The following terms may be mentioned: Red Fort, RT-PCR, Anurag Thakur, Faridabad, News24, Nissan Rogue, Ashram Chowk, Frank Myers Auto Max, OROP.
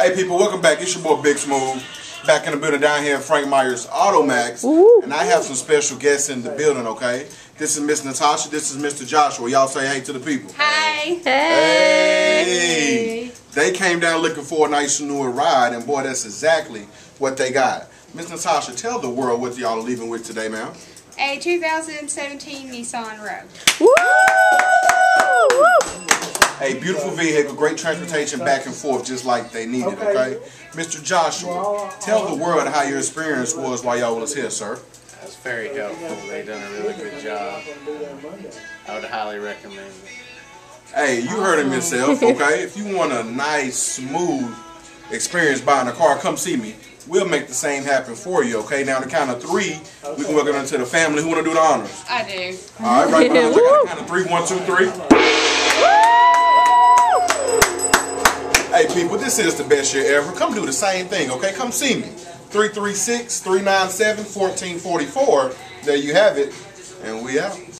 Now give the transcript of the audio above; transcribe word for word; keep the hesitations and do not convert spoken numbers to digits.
Hey people, welcome back. It's your boy Big Smooth, back in the building down here at Frank Myers Auto Max. Ooh. And I have some special guests in the building, okay? This is Miss Natasha, this is Mister Joshua. Y'all say hey to the people. Hi. Hey. Hey. They came down looking for a nice new ride, and boy, that's exactly what they got. Miss Natasha, tell the world what y'all are leaving with today, ma'am. A two thousand seventeen Nissan Rogue. Woo! A beautiful vehicle, great transportation back and forth just like they needed, okay? Mister Joshua, tell the world how your experience was while y'all was here, sir. That was very helpful. They done a really good job. I would highly recommend it. Hey, you heard him yourself, okay? If you want a nice, smooth experience buying a car, come see me. We'll make the same happen for you, okay? Now, on the count of three, we can welcome into the family. Who want to do the honors? I do. All right, right now, on the count of three. One, two, three. Hey people, this is the best year ever. Come do the same thing, okay? Come see me. three three six, three nine seven, one four four four. There you have it, and we out.